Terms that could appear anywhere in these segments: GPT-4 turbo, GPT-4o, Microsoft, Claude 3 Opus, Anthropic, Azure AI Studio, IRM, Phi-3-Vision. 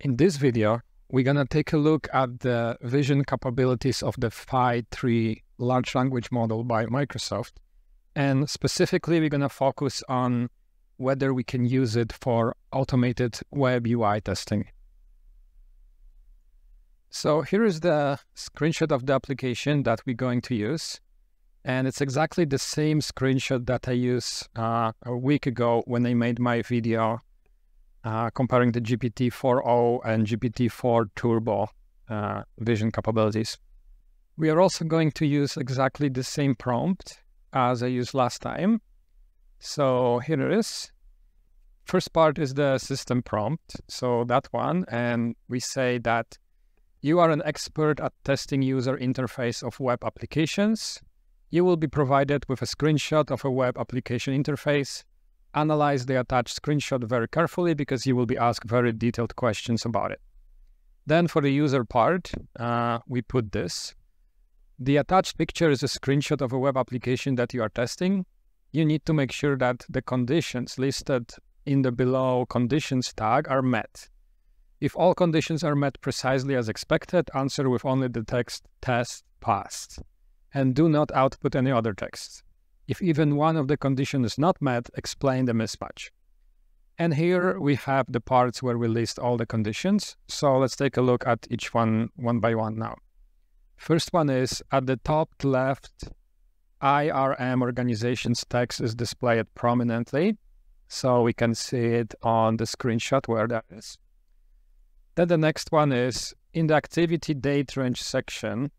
In this video, we're going to take a look at the vision capabilities of the Phi-3 large language model by Microsoft. And specifically, we're going to focus on whether we can use it for automated web UI testing. So here is the screenshot of the application that we're going to use. And it's exactly the same screenshot that I used a week ago when I made my video comparing the GPT-4o and GPT-4 turbo vision capabilities. We are also going to use exactly the same prompt as I used last time. So here it is. First part is the system prompt. So that one, and we say that you are an expert at testing user interface of web applications. You will be provided with a screenshot of a web application interface. Analyze the attached screenshot very carefully because you will be asked very detailed questions about it. Then for the user part, we put this. The attached picture is a screenshot of a web application that you are testing. You need to make sure that the conditions listed in the below conditions tag are met. If all conditions are met precisely as expected, answer with only the text test passed, and do not output any other text. If even one of the conditions is not met, explain the mismatch. And here we have the parts where we list all the conditions. So let's take a look at each one by one now. First one is at the top left, IRM organization's text is displayed prominently. So we can see it on the screenshot where that is. Then the next one is in the activity date range section,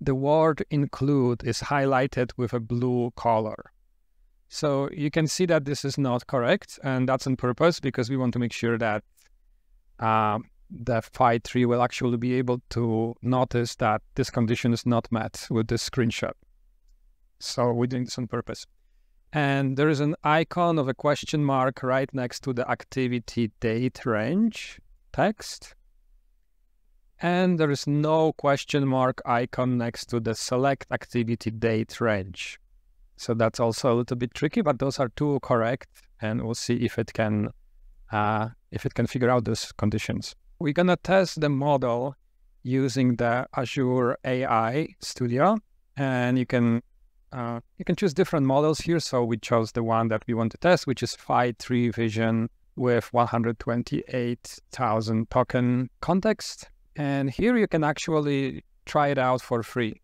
the word include is highlighted with a blue color. So you can see that this is not correct, and that's on purpose because we want to make sure that the Phi-3 will actually be able to notice that this condition is not met with this screenshot. So we're doing this on purpose. And there is an icon of a question mark right next to the activity date range text, and there is no question mark icon next to the select activity date range. So that's also a little bit tricky, but those are two correct, and we'll see if it can figure out those conditions. We're gonna test the model using the Azure AI Studio, and you can choose different models here. So we chose the one that we want to test, which is Phi-3-Vision with 128,000 token context. And here you can actually try it out for free.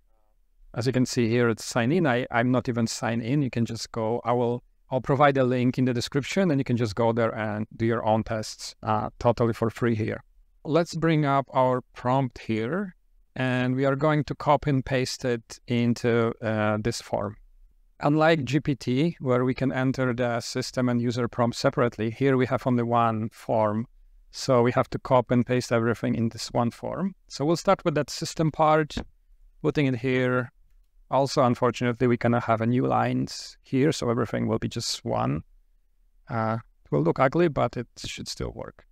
As you can see here, it's sign in. I'm not even sign in. You can just go, I'll provide a link in the description, and you can just go there and do your own tests totally for free here. Let's bring up our prompt here, and we are going to copy and paste it into this form. Unlike GPT, where we can enter the system and user prompt separately, here we have only one form. So we have to copy and paste everything in this one form. So we'll start with that system part, putting it here. Also, unfortunately, we cannot have a new lines here, so everything will be just one. It will look ugly, but it should still work.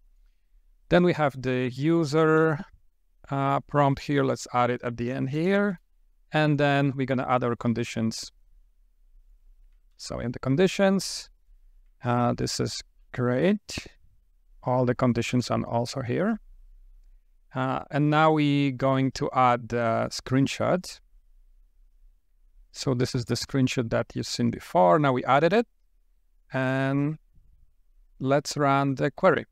Then we have the user prompt here. Let's add it at the end here. And then we're gonna add our conditions. So in the conditions, this is great. All the conditions are also here. And now we're going to add the screenshot. So this is the screenshot that you've seen before. Now we added it, and let's run the query.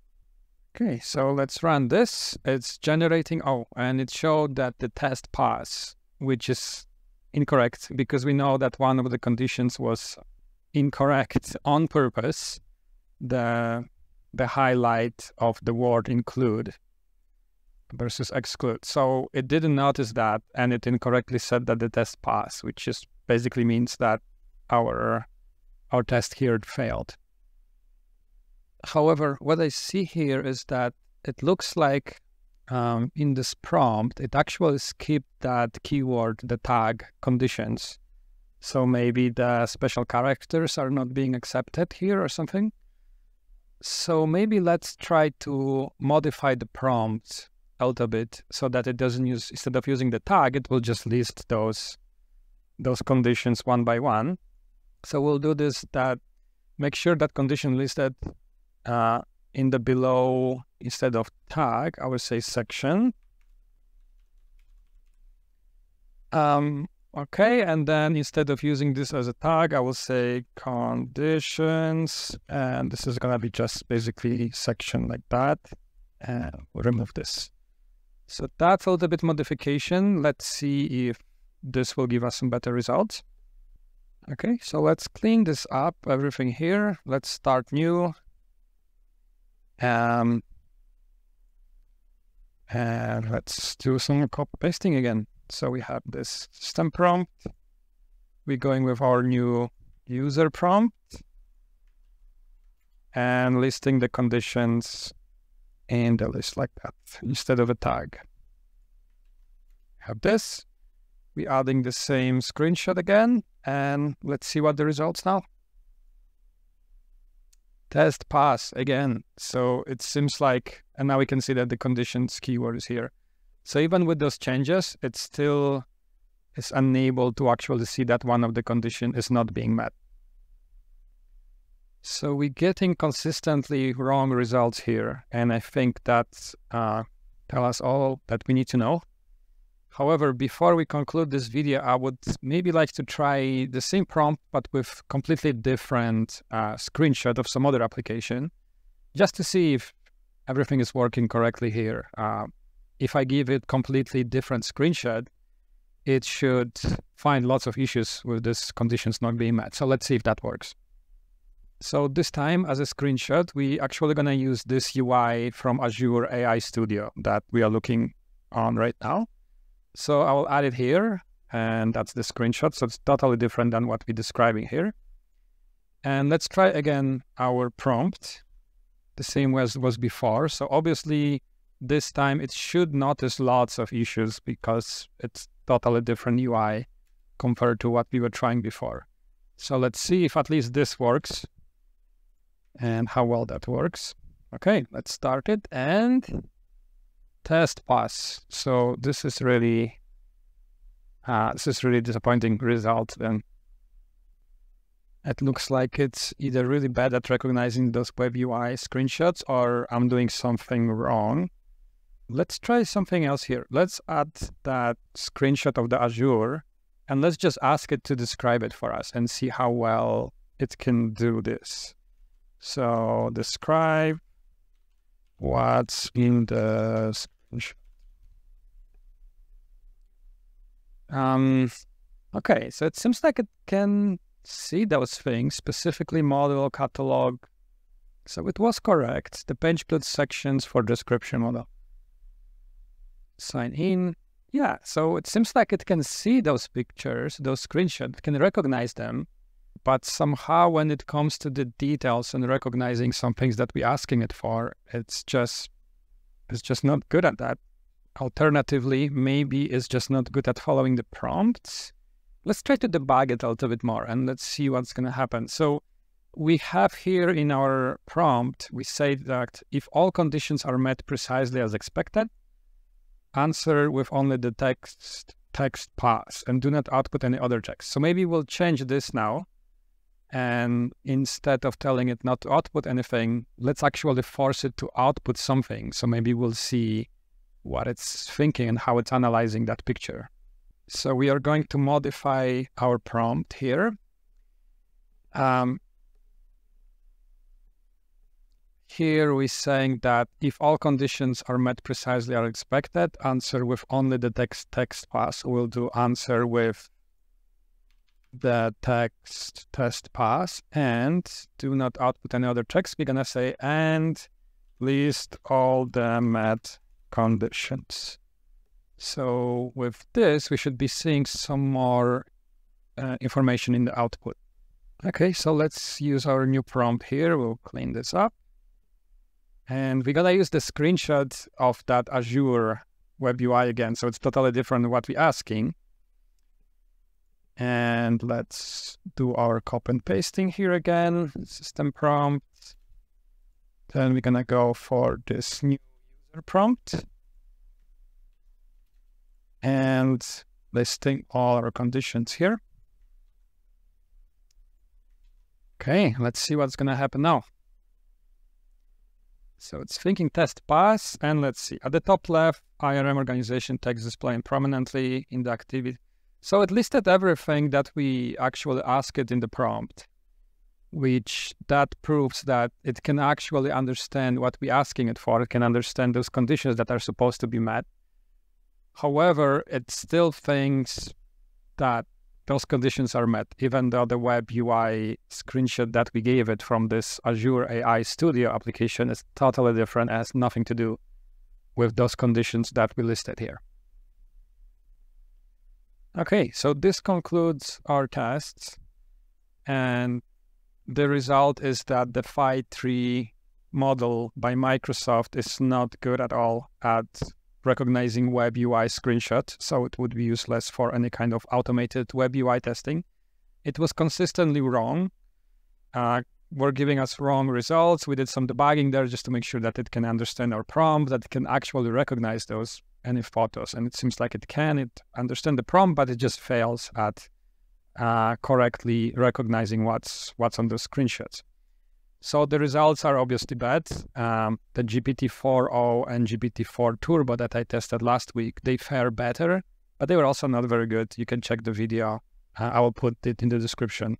Okay, so let's run this. It's generating, and it showed that the test pass, which is incorrect because we know that one of the conditions was incorrect on purpose, the highlight of the word include versus exclude. So it didn't notice that, and it incorrectly said that the test passed, which just basically means that our test here failed. However, what I see here is that it looks like in this prompt, it actually skipped that keyword, the tag conditions. So maybe the special characters are not being accepted here or something. So maybe let's try to modify the prompt a little bit so that it doesn't use, instead of using the tag, it will just list those conditions one by one. So we'll do this, that make sure that condition listed in the below, instead of tag, I would say section. Okay, and then instead of using this as a tag, I will say conditions, and this is going to be just basically section like that, and we'll remove this. So that's a little bit modification. Let's see if this will give us some better results. Okay, so let's clean this up, everything here. Let's start new. And let's do some copy pasting again. So we have this system prompt. We're going with our new user prompt and listing the conditions in the list like that instead of a tag. Have this. We're adding the same screenshot again, and let's see what the results now. Test pass again. So it seems like, and now we can see that the conditions keyword is here. So even with those changes, it still is unable to actually see that one of the condition is not being met. So we're getting consistently wrong results here. And I think that tell us all that we need to know. However, before we conclude this video, I would maybe like to try the same prompt, but with completely different screenshot of some other application, just to see if everything is working correctly here. If I give it completely different screenshot, it should find lots of issues with these conditions not being met. So let's see if that works. So this time as a screenshot, we actually gonna use this UI from Azure AI Studio that we are looking on right now. So I will add it here, and that's the screenshot. So it's totally different than what we're describing here. And let's try again our prompt, the same as was before. So obviously, this time it should notice lots of issues because it's totally different UI compared to what we were trying before. So let's see if at least this works and how well that works. Okay, let's start it and test pass. So this is really disappointing result. Then it looks like it's either really bad at recognizing those web UI screenshots or I'm doing something wrong. Let's try something else here. Let's add that screenshot of the Azure and let's just ask it to describe it for us and see how well it can do this. So describe what's in the screenshot. Okay, so it seems like it can see those things, specifically model, catalog. So it was correct. The page includes sections for description model. Sign in. Yeah, so it seems like it can see those pictures, those screenshots, it can recognize them, but somehow when it comes to the details and recognizing some things that we're asking it for, it's just not good at that. Alternatively, maybe it's just not good at following the prompts. Let's try to debug it a little bit more and let's see what's going to happen. So we have here in our prompt, we say that if all conditions are met precisely as expected, answer with only the text pass and do not output any other text. So maybe we'll change this now. And instead of telling it not to output anything, let's actually force it to output something. So maybe we'll see what it's thinking and how it's analyzing that picture. So we are going to modify our prompt here. Here we're saying that if all conditions are met precisely as expected, answer with only the text pass. We'll do answer with the test pass and do not output any other text. We're going to say, and list all the met conditions. So with this, we should be seeing some more information in the output. Okay, so let's use our new prompt here. We'll clean this up. And we're going to use the screenshot of that Azure web UI again. So it's totally different than what we're asking. And let's do our copy and pasting here again, system prompt. Then we're going to go for this new user prompt. And listing all our conditions here. Okay, let's see what's going to happen now. So it's thinking test pass, and let's see. At the top left, IRM organization text displaying prominently in the activity. So it listed everything that we actually asked it in the prompt, which that proves that it can actually understand what we're asking it for. It can understand those conditions that are supposed to be met. However, it still thinks that those conditions are met, even though the web UI screenshot that we gave it from this Azure AI Studio application is totally different, has nothing to do with those conditions that we listed here. Okay, so this concludes our tests, and the result is that the Phi-3 model by Microsoft is not good at all at recognizing web UI screenshot, so it would be useless for any kind of automated web UI testing. It was consistently wrong. Were giving us wrong results. We did some debugging there just to make sure that it can understand our prompt, that it can actually recognize those any photos. And it seems like it can. It understands the prompt, but it just fails at correctly recognizing what's on the screenshots. So the results are obviously bad. The GPT-4o and GPT-4 turbo that I tested last week, they fare better, but they were also not very good. You can check the video. I will put it in the description.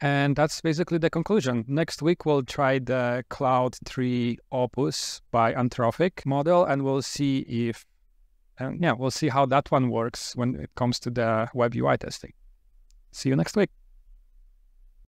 And that's basically the conclusion. Next week, we'll try the Claude 3 Opus by Anthropic model, and we'll see if, yeah, we'll see how that one works when it comes to the web UI testing. See you next week.